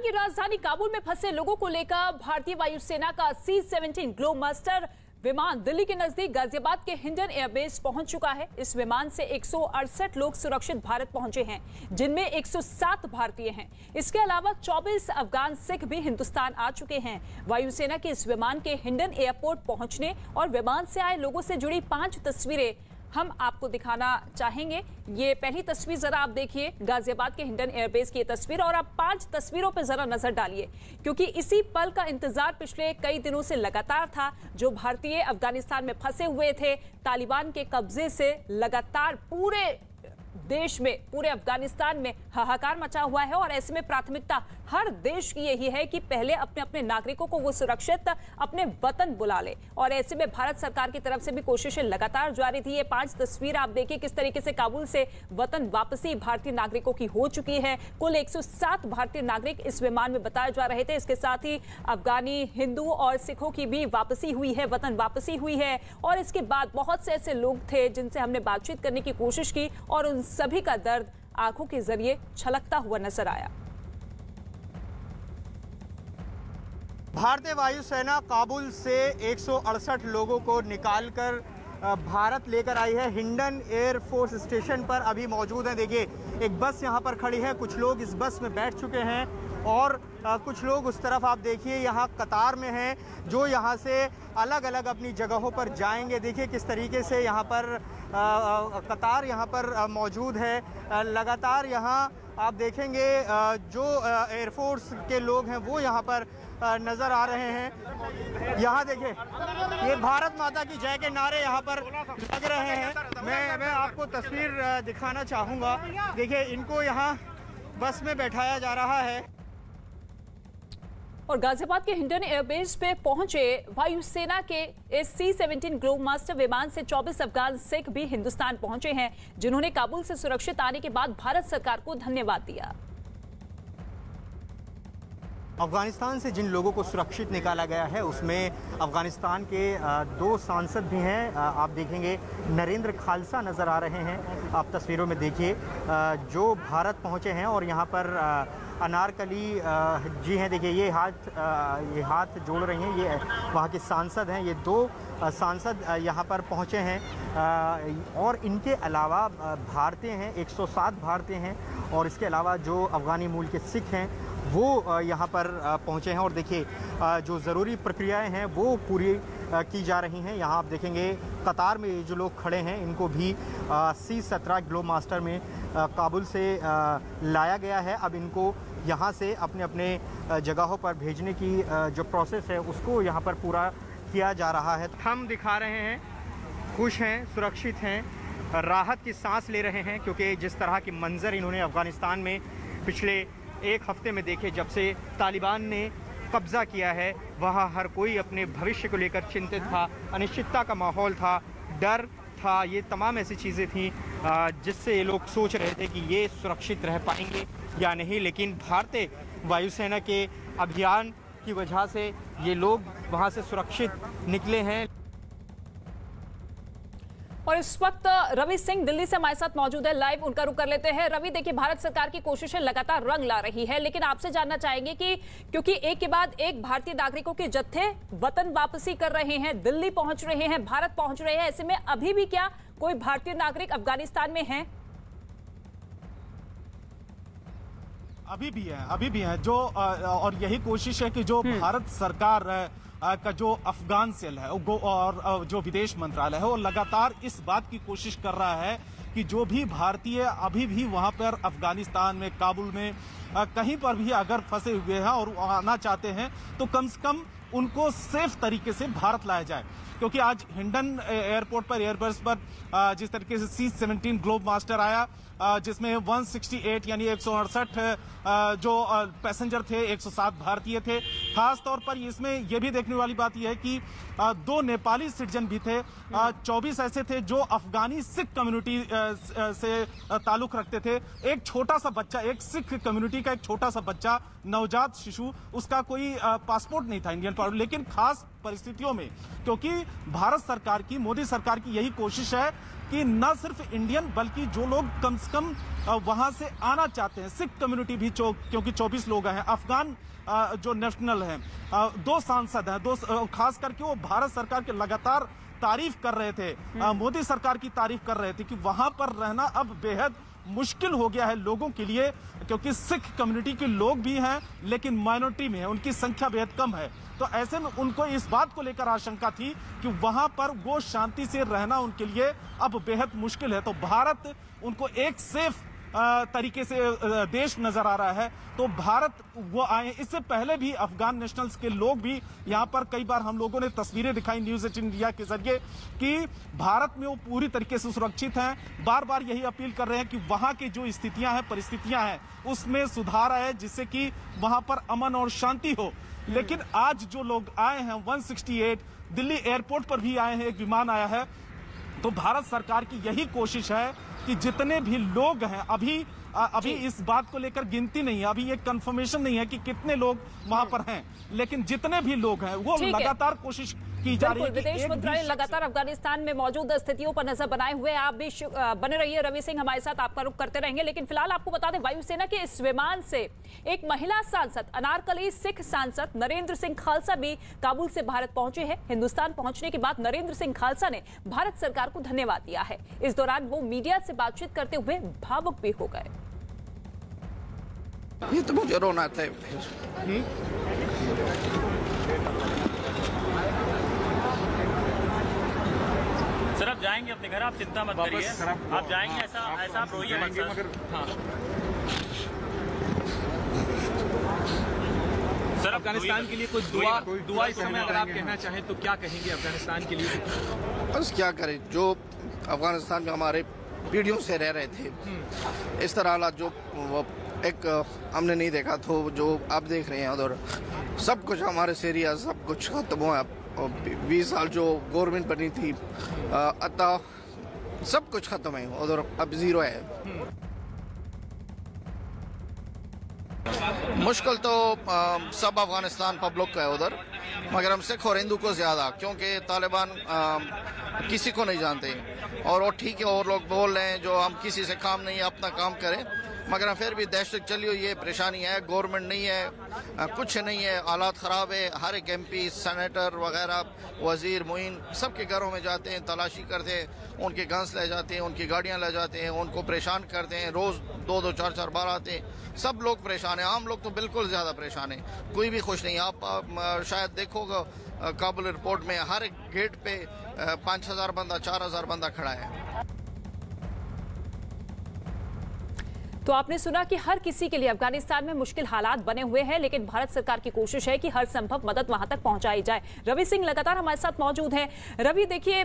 अफगानिस्तान की राजधानी काबुल में फंसे लोगों को लेकर भारतीय वायुसेना का C-17 ग्लोबमास्टर विमान दिल्ली के नजदीक गाजियाबाद के हिंडन एयरबेस पहुंच चुका है। इस विमान से 168 लोग सुरक्षित भारत पहुंचे हैं, जिनमें 107 भारतीय हैं। इसके अलावा 24 अफगान सिख भी हिंदुस्तान आ चुके हैं। वायुसेना के इस विमान के हिंडन एयरपोर्ट पहुंचने और विमान से आए लोगों से जुड़ी 5 तस्वीरें हम आपको दिखाना चाहेंगे। ये पहली तस्वीर जरा आप देखिए, गाजियाबाद के हिंडन एयरबेस की ये तस्वीर, और आप 5 तस्वीरों पर जरा नजर डालिए, क्योंकि इसी पल का इंतजार पिछले कई दिनों से लगातार था। जो भारतीय अफगानिस्तान में फंसे हुए थे, तालिबान के कब्जे से लगातार पूरे देश में, पूरे अफगानिस्तान में हाहाकार मचा हुआ है। और ऐसे में प्राथमिकता हर देश की यही है कि पहले अपने अपने नागरिकों को वो सुरक्षित अपने वतन बुला ले। और ऐसे में भारत सरकार की तरफ से भी कोशिशें लगातार जारी थी। ये 5 तस्वीर आप देखिए, किस तरीके से काबुल से वतन वापसी भारतीय नागरिकों की हो चुकी है। कुल 107 भारतीय नागरिक इस विमान में बताए जा रहे थे। इसके साथ ही अफगानी, हिंदू और सिखों की भी वापसी हुई है, वतन वापसी हुई है। और इसके बाद बहुत से ऐसे लोग थे जिनसे हमने बातचीत करने की कोशिश की, और उन सभी का दर्द आंखों के जरिए छलकता हुआ नजर आया। भारतीय वायुसेना काबुल से 168 लोगों को निकालकर भारत लेकर आई है। हिंडन एयरफोर्स स्टेशन पर अभी मौजूद है। देखिए, एक बस यहाँ पर खड़ी है, कुछ लोग इस बस में बैठ चुके हैं और कुछ लोग उस तरफ आप देखिए यहाँ कतार में हैं, जो यहाँ से अलग अलग अपनी जगहों पर जाएंगे। देखिए किस तरीके से यहाँ पर कतार यहाँ पर मौजूद है। लगातार यहाँ आप देखेंगे जो एयरफोर्स के लोग हैं वो यहाँ पर नज़र आ रहे हैं। यहाँ देखिए, ये भारत माता की जय के नारे यहाँ पर लग रहे हैं। मैं आपको तस्वीर दिखाना चाहूँगा। देखिए, इनको यहाँ बस में बैठाया जा रहा है। और गाजियाबाद के हिंडन एयरबेस पे पहुंचे वायुसेना के इस C-17 ग्लोबमास्टर विमान से 24 अफगान सिख भी हिंदुस्तान पहुंचे हैं, जिन्होंने काबुल से सुरक्षित आने के बाद भारत सरकार को धन्यवाद दिया। अफगानिस्तान से जिन लोगों को सुरक्षित निकाला गया है, उसमें अफगानिस्तान के 2 सांसद भी हैं। आप देखेंगे नरेंद्र खालसा नज़र आ रहे हैं, आप तस्वीरों में देखिए, जो भारत पहुंचे हैं। और यहाँ पर अनारकली जी हैं, देखिए ये हाथ जोड़ रही हैं, ये वहाँ के सांसद हैं। ये 2 सांसद यहाँ पर पहुँचे हैं और इनके अलावा भारतीय हैं, 107 भारतीय हैं। और इसके अलावा जो अफगानी मूल के सिख हैं वो यहाँ पर पहुँचे हैं। और देखिए जो ज़रूरी प्रक्रियाएं हैं वो पूरी की जा रही हैं। यहाँ आप देखेंगे कतार में जो लोग खड़े हैं, इनको भी C-17 ग्लोबमास्टर में काबुल से लाया गया है। अब इनको यहाँ से अपने अपने जगहों पर भेजने की जो प्रोसेस है उसको यहाँ पर पूरा किया जा रहा है। हम दिखा रहे हैं, खुश हैं, सुरक्षित हैं, राहत की सांस ले रहे हैं, क्योंकि जिस तरह के मंजर इन्होंने अफ़गानिस्तान में पिछले एक हफ्ते में देखे, जब से तालिबान ने कब्ज़ा किया है, वहाँ हर कोई अपने भविष्य को लेकर चिंतित था। अनिश्चितता का माहौल था, डर था, ये तमाम ऐसी चीज़ें थीं जिससे ये लोग सोच रहे थे कि ये सुरक्षित रह पाएंगे या नहीं। लेकिन भारतीय वायुसेना के अभियान की वजह से ये लोग वहाँ से सुरक्षित निकले हैं। और इस वक्त रवि सिंह दिल्ली से हमारे साथ मौजूद है लाइव, उनका रुख कर लेते हैं। रवि, देखिए भारत सरकार की कोशिशें लगातार रंग ला रही है, लेकिन आपसे जानना चाहेंगे कि क्योंकि एक के बाद एक भारतीय नागरिकों के जत्थे वतन वापसी कर रहे हैं, दिल्ली पहुंच रहे हैं, भारत पहुंच रहे हैं, ऐसे में अभी भी क्या कोई भारतीय नागरिक अफगानिस्तान में है? अभी भी हैं जो, और यही कोशिश है कि जो भारत सरकार का जो अफगान सेल है और जो विदेश मंत्रालय है, वो लगातार इस बात की कोशिश कर रहा है कि जो भी भारतीय अभी भी वहाँ पर अफगानिस्तान में, काबुल में, कहीं पर भी अगर फंसे हुए हैं और आना चाहते हैं, तो कम से कम उनको सेफ तरीके से भारत लाया जाए। क्योंकि आज हिंडन एयरपोर्ट पर, एयरबेस पर, जिस तरीके से C-17 ग्लोबमास्टर आया, जिसमें 168 यानी 168 जो पैसेंजर थे, 107 भारतीय थे। खास तौर पर इसमें यह भी देखने वाली बात यह है कि 2 नेपाली सिटीजन भी थे, 24 ऐसे थे जो अफगानी सिख कम्युनिटी से ताल्लुक रखते थे। एक छोटा सा बच्चा, एक सिख कम्युनिटी का एक छोटा सा बच्चा, नवजात शिशु, उसका कोई पासपोर्ट नहीं था इंडियन। लेकिन खास परिस्थितियों में, क्योंकि भारत सरकार की, मोदी सरकार की यही कोशिश है कि न सिर्फ इंडियन बल्कि जो लोग कम से कम वहां से आना चाहते हैं, सिख कम्युनिटी भी क्योंकि 24 लोग हैं, अफगान जो नेशनल हैं, दो सांसद हैं, दो खास करके वो भारत सरकार के लगातार तारीफ कर रहे थे, मोदी सरकार की तारीफ कर रहे थे कि वहां पर रहना अब बेहद मुश्किल हो गया है लोगों के लिए, क्योंकि सिख कम्युनिटी के लोग भी हैं लेकिन माइनॉरिटी में है, उनकी संख्या बेहद कम है। तो ऐसे में उनको इस बात को लेकर आशंका थी कि वहां पर वो शांति से रहना उनके लिए अब बेहद मुश्किल है। तो भारत उनको एक सेफ तरीके से देश नजर आ रहा है। तो भारत वो आए, इससे पहले भी अफगान नेशनल्स के लोग भी यहाँ पर कई बार हम लोगों ने तस्वीरें दिखाई न्यूज़ एट इंडिया के जरिए कि भारत में वो पूरी तरीके से सुरक्षित हैं। बार बार यही अपील कर रहे हैं कि वहाँ की जो स्थितियाँ हैं, परिस्थितियाँ हैं, उसमें सुधार आए जिससे कि वहाँ पर अमन और शांति हो। लेकिन आज जो लोग आए हैं 168 दिल्ली एयरपोर्ट पर भी आए हैं, एक विमान आया है। तो भारत सरकार की यही कोशिश है कि जितने भी लोग हैं, अभी इस बात को लेकर गिनती नहीं है, अभी ये कंफर्मेशन नहीं है कि कितने लोग वहां पर हैं, लेकिन जितने भी लोग हैं वो लगातार कोशिश की जा रही है। विदेश मंत्रालय लगातार अफगानिस्तान में मौजूद स्थितियों पर नजर बनाए हुए, आप भी बने रहिए रवि सिंह हमारे साथ, आपका रुख करते रहेंगे। लेकिन फिलहाल आपको बता दें, वायुसेना के इस विमान से एक महिला सांसद, अनारकली सिख सांसद नरेंद्र सिंह खालसा भी काबुल से भारत पहुंचे हैं। हिंदुस्तान पहुंचने के बाद नरेंद्र सिंह खालसा ने भारत सरकार को धन्यवाद दिया है। इस दौरान वो मीडिया से बातचीत करते हुए भावुक भी हो गए। ये तो मुझे रोना आता है, सर आप जाएंगे अपने घर, आप चिंता मत करिए, आप जाएंगे, ऐसा ऐसा आप रोइए मत सर। हाँ सर, अफगानिस्तान के लिए कुछ दुआ इस समय अगर आप कहना चाहें तो क्या कहेंगे अफगानिस्तान के लिए? बस क्या करें, जो अफगानिस्तान में हमारे पीढ़ियों से रह रहे थे इस तरह हालात जो एक हमने नहीं देखा, तो जो आप देख रहे हैं उधर सब कुछ हमारे से एरिया सब कुछ खत्म हुआ। 20 साल जो गवर्नमेंट बनी थी अतः सब कुछ खत्म है उधर, अब जीरो है। मुश्किल तो सब अफगानिस्तान पब्लिक का है उधर, मगर हम सिख और हिंदू को ज़्यादा, क्योंकि तालिबान किसी को नहीं जानते और वो ठीक है, और लोग बोल रहे हैं जो हम किसी से काम नहीं, अपना काम करें, मगर फिर भी दहशत चली हुई है, परेशानी है, गवर्नमेंट नहीं है, कुछ नहीं है, हालात ख़राब है। हर एक MP, सेनेटर वगैरह, वजीर, मुइन सबके घरों में जाते हैं, तलाशी करते हैं, उनके गन्स ले जाते हैं, उनकी गाड़ियाँ ले जाते हैं, उनको परेशान करते हैं, रोज़ 2-2, 4-4 बार आते हैं। सब लोग परेशान हैं, आम लोग तो बिल्कुल ज़्यादा परेशान हैं, कोई भी खुश नहीं। आप शायद देखोगे काबुल एयरपोर्ट में हर एक गेट पे 5000 बंदा, 4000 बंदा खड़ा है। तो आपने सुना कि हर किसी के लिए अफगानिस्तान में मुश्किल हालात बने हुए हैं, लेकिन भारत सरकार की कोशिश है कि हर संभव मदद वहां तक पहुंचाई जाए। रवि सिंह लगातार हमारे साथ मौजूद हैं। रवि देखिए,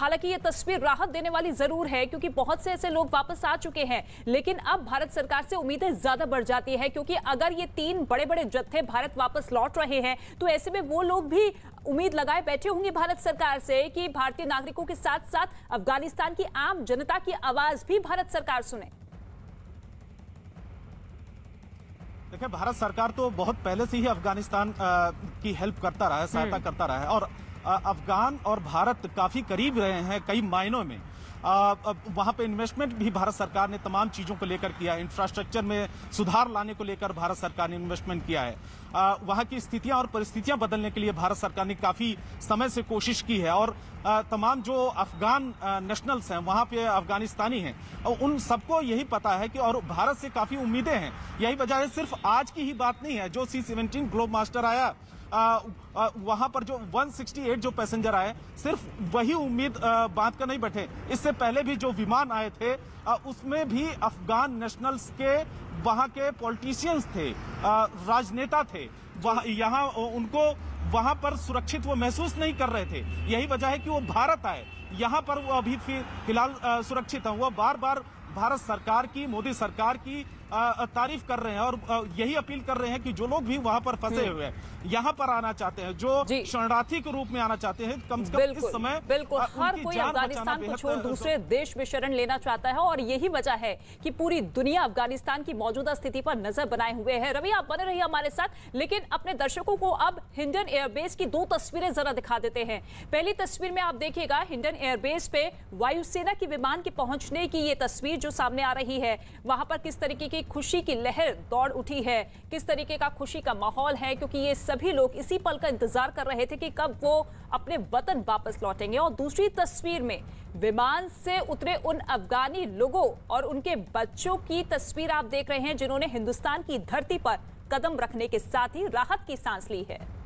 हालांकि ये तस्वीर राहत देने वाली जरूर है क्योंकि बहुत से ऐसे लोग वापस आ चुके हैं, लेकिन अब भारत सरकार से उम्मीदें ज्यादा बढ़ जाती है क्योंकि अगर ये 3 बड़े-बड़े जत्थे भारत वापस लौट रहे हैं तो ऐसे में वो लोग भी उम्मीद लगाए बैठे होंगे भारत सरकार से कि भारतीय नागरिकों के साथ साथ अफगानिस्तान की आम जनता की आवाज भी भारत सरकार सुने। देखिए, भारत सरकार तो बहुत पहले से ही अफगानिस्तान की हेल्प करता रहा है, सहायता करता रहा है, और अफगान और भारत काफ़ी करीब रहे हैं कई मायनों में। वहाँ पे इन्वेस्टमेंट भी भारत सरकार ने तमाम चीज़ों को लेकर किया है, इंफ्रास्ट्रक्चर में सुधार लाने को लेकर भारत सरकार ने इन्वेस्टमेंट किया है। वहाँ की स्थितियाँ और परिस्थितियाँ बदलने के लिए भारत सरकार ने काफ़ी समय से कोशिश की है, और तमाम जो अफगान नेशनल्स हैं वहाँ पे अफगानिस्तानी हैं उन सबको यही पता है कि, और भारत से काफ़ी उम्मीदें हैं। यही वजह है, सिर्फ आज की ही बात नहीं है, जो C-17 ग्लोबमास्टर आया वहां पर जो 168 जो पैसेंजर आए, सिर्फ वही उम्मीद बांध कर नहीं बैठे। इससे पहले भी जो विमान आए थे उसमें भी अफगान नेशनल्स के वहां के पॉलिटिशियंस थे, राजनेता थे, यहाँ उनको वहां पर सुरक्षित वो महसूस नहीं कर रहे थे। यही वजह है कि वो भारत आए, यहाँ पर वो अभी फिलहाल सुरक्षित हैं। वो बार बार भारत सरकार की, मोदी सरकार की तारीफ कर रहे हैं और यही अपील कर रहे हैं कि जो लोग भी वहां पर फंसे हुए हैं यहाँ पर आना चाहते हैं, जो शरणार्थी के रूप में आना चाहते हैं, कम से कम इस समय बिल्कुल हर कोई अफगानिस्तान को छोड़ दूसरे देश में शरण लेना चाहता है और यही वजह है कि पूरी दुनिया अफगानिस्तान की मौजूदा स्थिति पर नजर बनाए हुए है। रवि, आप बने रहिए हमारे साथ, लेकिन अपने दर्शकों को अब हिंडन एयरबेस की दो तस्वीरें जरा दिखा देते हैं। पहली तस्वीर में आप देखिएगा हिंडन एयरबेस पे वायुसेना के विमान के पहुंचने की ये तस्वीर जो सामने आ रही है, वहां पर किस तरीके की खुशी की लहर दौड़ उठी है, किस तरीके का खुशी का माहौल है, क्योंकि ये सभी लोग इसी पल का इंतजार कर रहे थे कि कब वो अपने वतन वापस लौटेंगे। और दूसरी तस्वीर में विमान से उतरे उन अफगानी लोगों और उनके बच्चों की तस्वीर आप देख रहे हैं जिन्होंने हिंदुस्तान की धरती पर कदम रखने के साथ ही राहत की सांस ली है।